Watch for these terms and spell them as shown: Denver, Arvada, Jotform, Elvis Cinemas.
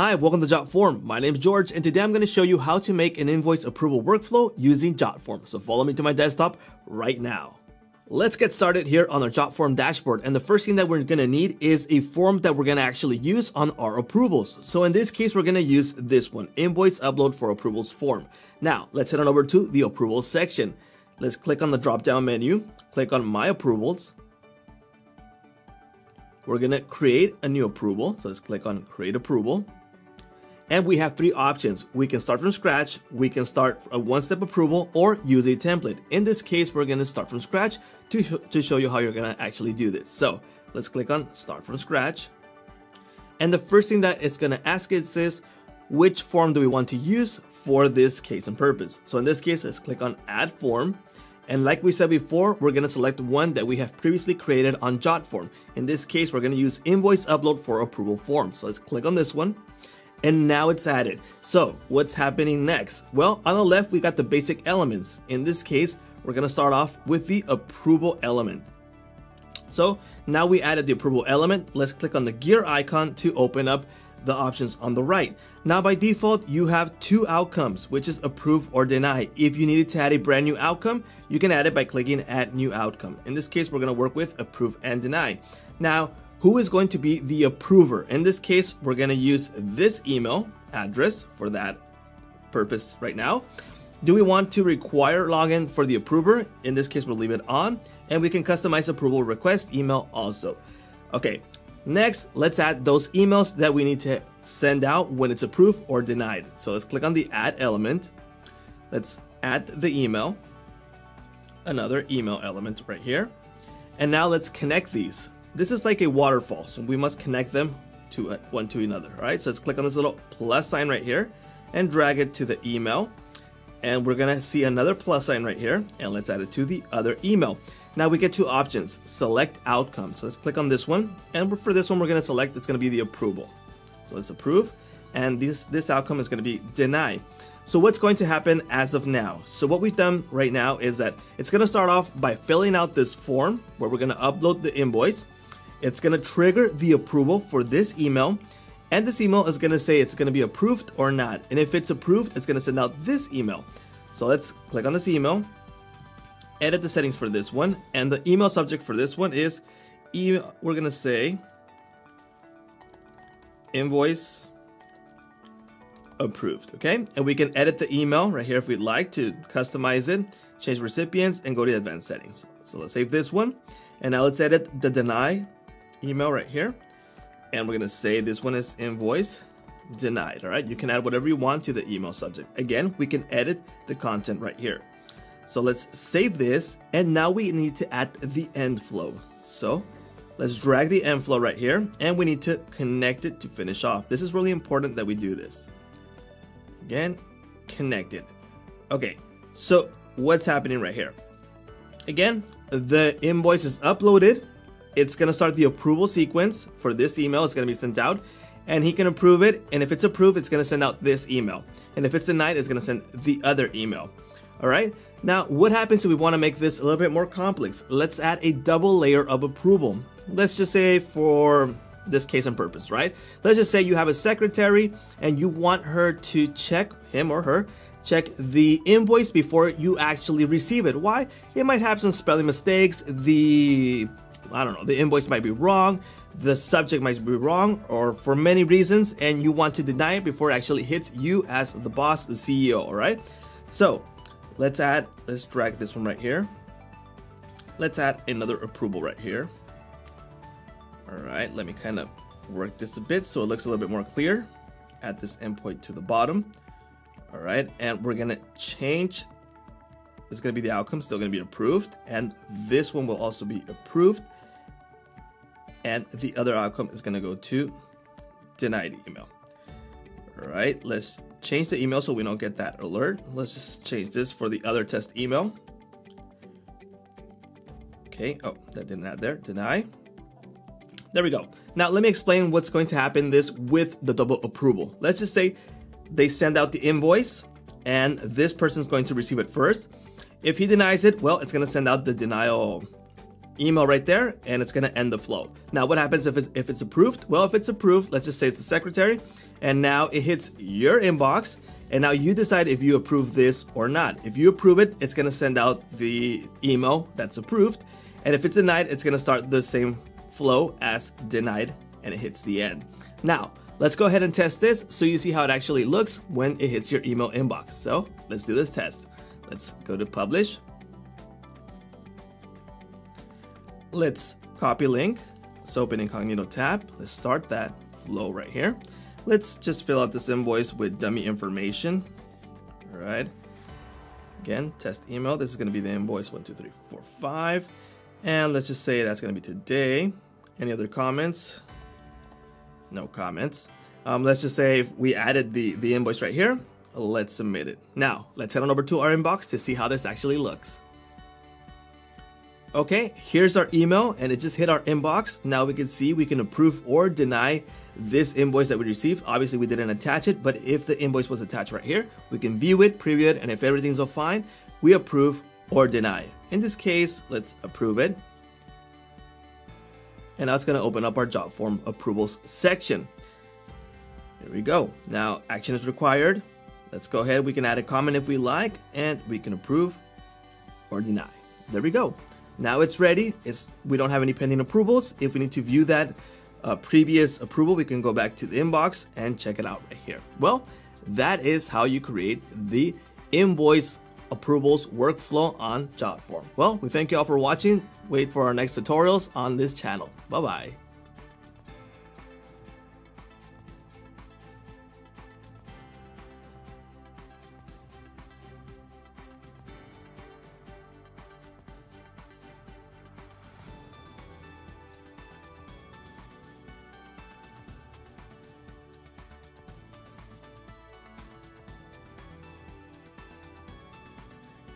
Hi, welcome to Jotform. My name is George, and today I'm going to show you how to make an invoice approval workflow using Jotform. So follow me to my desktop right now. Let's get started here on our Jotform dashboard. And the first thing that we're going to need is a form that we're going to actually use on our approvals. So in this case, we're going to use this one, Invoice Upload for Approvals form. Now let's head on over to the approvals section. Let's click on the drop-down menu, click on My Approvals. We're going to create a new approval. So let's click on Create Approval. And we have three options. We can start from scratch, we can start a one-step approval, or use a template. In this case, we're gonna start from scratch to show you how you're gonna actually do this. So let's click on Start from Scratch. And the first thing that it's gonna ask is this, which form do we want to use for this case and purpose? So in this case, let's click on Add Form. And like we said before, we're gonna select one that we have previously created on Jotform. In this case, we're gonna use Invoice Upload for Approval form. So let's click on this one. And now it's added. So what's happening next? Well, on the left, we got the basic elements. In this case, we're gonna start off with the approval element. So now we added the approval element. Let's click on the gear icon to open up the options on the right. Now by default, you have two outcomes, which is approve or deny. If you needed to add a brand new outcome, you can add it by clicking add new outcome. In this case, we're gonna work with approve and deny. Now, who is going to be the approver? In this case, we're gonna use this email address for that purpose right now. Do we want to require login for the approver? In this case, we'll leave it on, and we can customize approval request email also. Okay, next, let's add those emails that we need to send out when it's approved or denied. So let's click on the add element. Let's add the email, another email element right here. And now let's connect these. This is like a waterfall, so we must connect them to one to another, all right? So let's click on this little plus sign right here and drag it to the email. And we're gonna see another plus sign right here, and let's add it to the other email. Now we get two options, select outcome. So let's click on this one, and for this one, we're gonna select, it's gonna be the approval. So let's approve, and this outcome is gonna be deny. So what's going to happen as of now? So what we've done right now is that it's gonna start off by filling out this form where we're gonna upload the invoice. It's gonna trigger the approval for this email, and this email is gonna say it's gonna be approved or not. And if it's approved, it's gonna send out this email. So let's click on this email, edit the settings for this one, and the email subject for this one is, we're gonna say invoice approved, okay? And we can edit the email right here if we'd like to customize it, change recipients, and go to advanced settings. So let's save this one, and now let's edit the deny email right here, and we're gonna say this one is invoice denied. All right, you can add whatever you want to the email subject. Again, we can edit the content right here. So let's save this, and now we need to add the end flow. So let's drag the end flow right here, and we need to connect it to finish off. This is really important that we do this. Again, connect it. Okay, so what's happening right here? Again, the invoice is uploaded. It's gonna start the approval sequence for this email. It's gonna be sent out, and he can approve it. And if it's approved, it's gonna send out this email. And if it's denied, it's gonna send the other email. All right, now what happens if we wanna make this a little bit more complex? Let's add a double layer of approval. Let's just say for this case and purpose, right? Let's just say you have a secretary and you want her to check, him or her, check the invoice before you actually receive it. Why? It might have some spelling mistakes. I don't know, the invoice might be wrong, the subject might be wrong, or for many reasons, and you want to deny it before it actually hits you as the boss, the CEO, all right? So let's drag this one right here. Let's add another approval right here. All right, let me kind of work this a bit so it looks a little bit more clear. Add this endpoint to the bottom. All right, and we're gonna change. It's gonna be the outcome, still gonna be approved. And this one will also be approved. And the other outcome is gonna go to denied email. All right, let's change the email so we don't get that alert. Let's just change this for the other test email. Okay, oh, that didn't add there, deny. There we go. Now let me explain what's going to happen this with the double approval. Let's just say they send out the invoice and this person's going to receive it first. If he denies it, well, it's gonna send out the denial email right there, and it's gonna end the flow. Now, what happens if it's approved? Well, if it's approved, let's just say it's the secretary, and now it hits your inbox, and now you decide if you approve this or not. If you approve it, it's gonna send out the email that's approved, and if it's denied, it's gonna start the same flow as denied, and it hits the end. Now, let's go ahead and test this so you see how it actually looks when it hits your email inbox. So let's do this test. Let's go to publish. Let's copy link. Let's open incognito tab. Let's start that flow right here. Let's just fill out this invoice with dummy information. All right. Again, test email. This is going to be the invoice 12345. And let's just say that's going to be today. Any other comments? No comments. Let's just say if we added the invoice right here. Let's submit it. Now, let's head on over to our inbox to see how this actually looks. Okay, here's our email, and it just hit our inbox. Now we can see we can approve or deny this invoice that we received. Obviously, we didn't attach it, but if the invoice was attached right here, we can view it, preview it, and if everything's all fine, we approve or deny. In this case, let's approve it. And now it's going to open up our Jotform approvals section. Here we go. Now action is required. Let's go ahead. We can add a comment if we like, and we can approve or deny. There we go. Now it's ready. We don't have any pending approvals. If we need to view that previous approval, we can go back to the inbox and check it out right here. Well, that is how you create the invoice approvals workflow on Jotform. Well, we thank you all for watching. Wait for our next tutorials on this channel. Bye-bye.